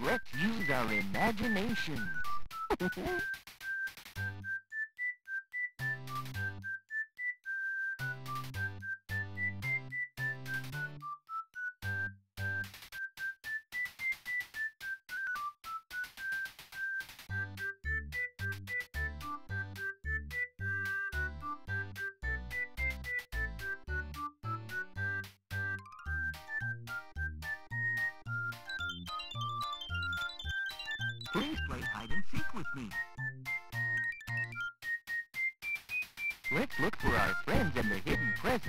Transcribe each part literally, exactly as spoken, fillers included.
Let's use our imagination. Please play hide and seek with me. Let's look for our friends and the hidden presents.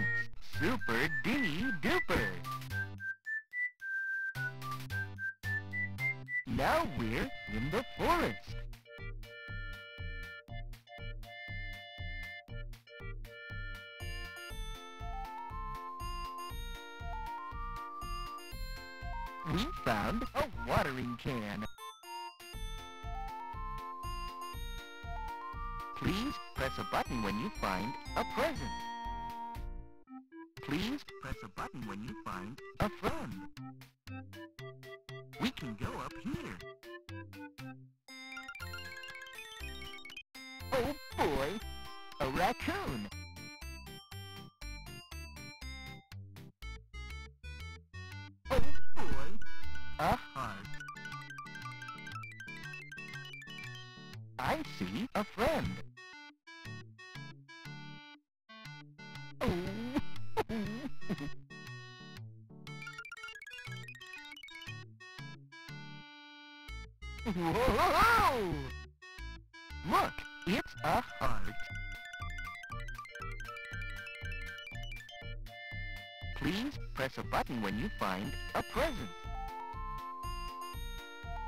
Super D-Dooper. Now we're in the forest. We found a watering can. Please press a button when you find a present. Please press a button when you find a friend. We can go up here. Oh boy! A raccoon! Oh boy! A heart. I see a friend. Whoa! Look, it's a heart. Please press a button when you find a present.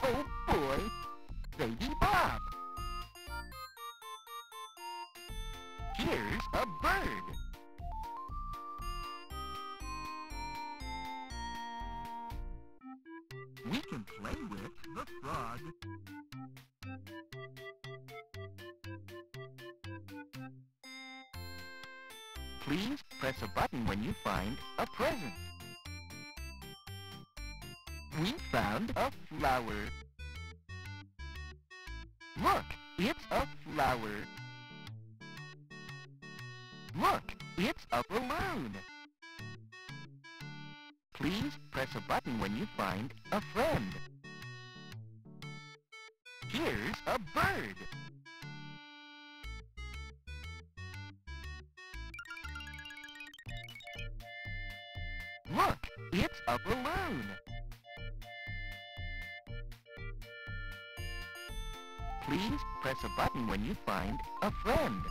Oh boy, Baby Bob. Here's a bird. We can play with the frog. Please press a button when you find a present. We found a flower. Look, it's a flower. Look, it's a balloon. Please press a button when you find a friend. Here's a bird. Look, it's a balloon. Please press a button when you find a friend.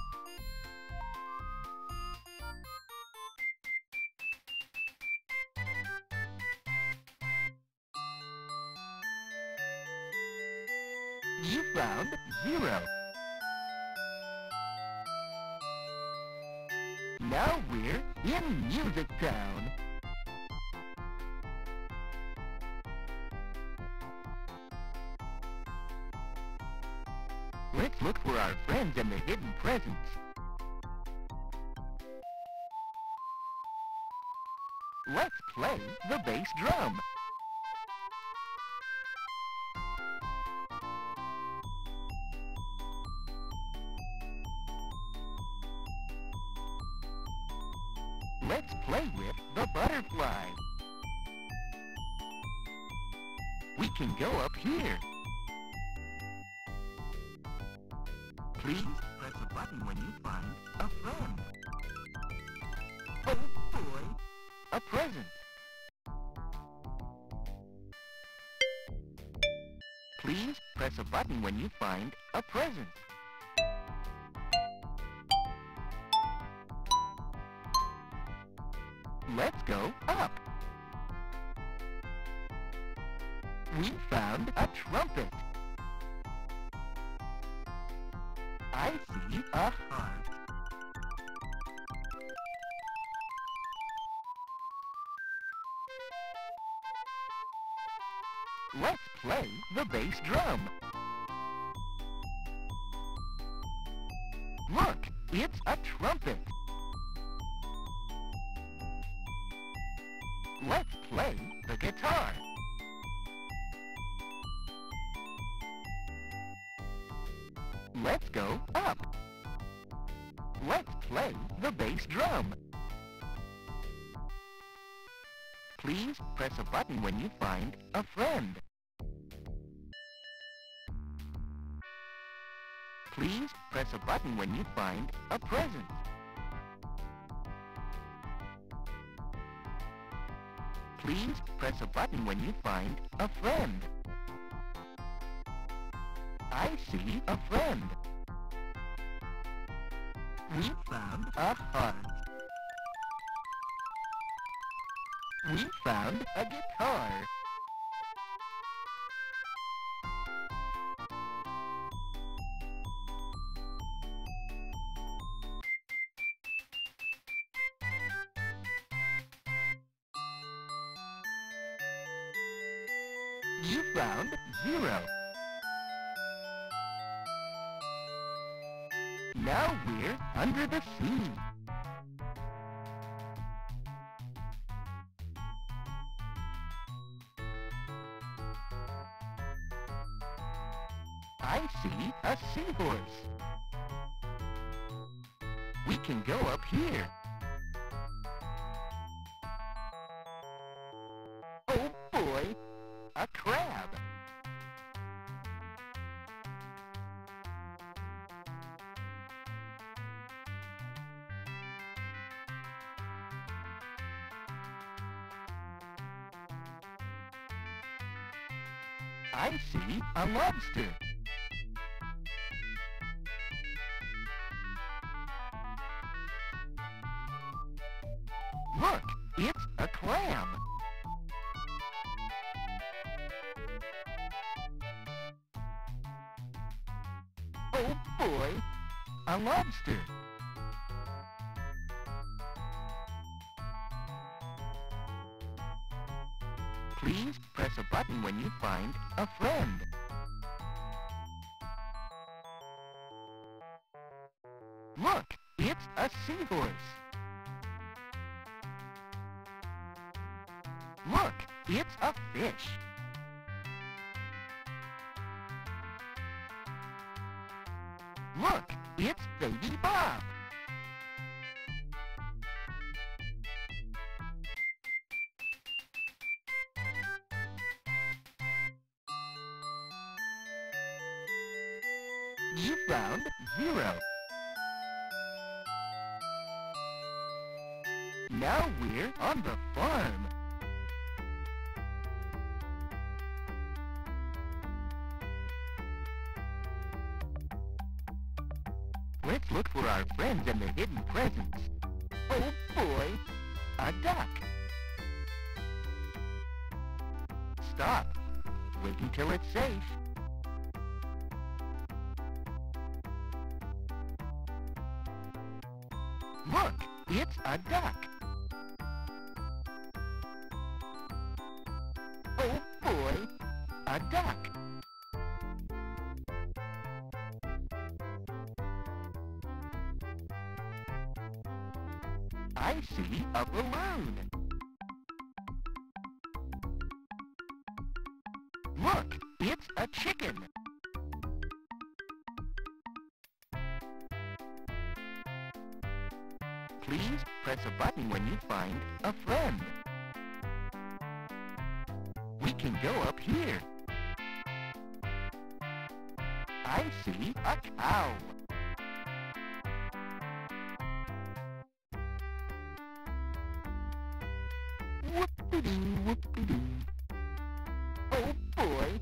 You found zero. Now we're in Music Town. Let's look for our friends and the hidden presents. Let's play the bass drum. Let's play with the butterfly. We can go up here. Please press a button when you find a friend. Oh boy! A present. Please press a button when you find a present. Let's go up. We found a trumpet. I see a heart. Let's play the bass drum. Look, it's a trumpet. Let's play the guitar. Let's go up. Let's play the bass drum. Please press a button when you find a friend. Please press a button when you find a present. Please press a button when you find a friend. I see a friend. We found a heart. We found a guitar. You found zero. Now we're under the sea. I see a seahorse. We can go up here. Oh boy, a crab. I see a lobster. Look, it's a clam. Oh boy, a lobster. Please press a button when you find a friend. Look, it's a seahorse. Look, it's a fish. Look, it's Baby Bob. You found zero. Now we're on the farm. Let's look for our friends and their hidden presents. Oh boy, a duck. Stop. Wait until it's safe. Look, it's a duck. Oh boy, a duck. I see a balloon. Look, it's a chicken. Please press a button when you find a friend. We can go up here. I see a cow. Whoop-de-doo, whoop-de-doo. Oh boy,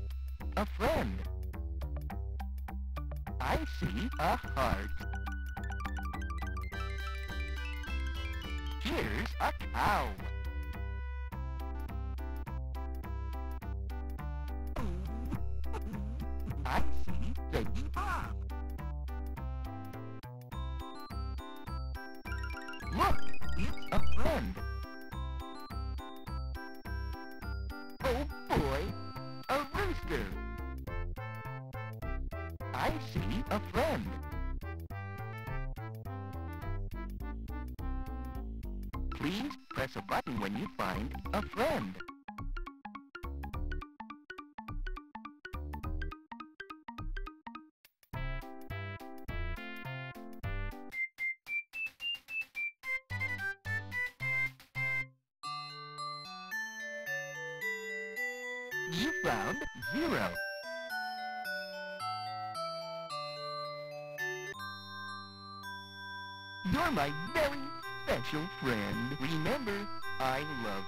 a friend. I see a heart. Here's a cow. I see Baby Bob. Look, it's a friend. Oh boy, a rooster. I see a friend. Please press a button when you find a friend. You found zero. You're my very special friend. Remember, I love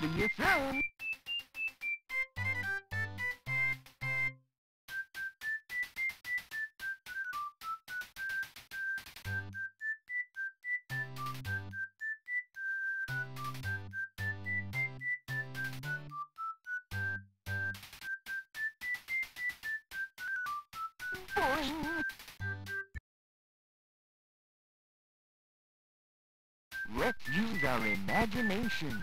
you. See you soon. Let's use our imagination.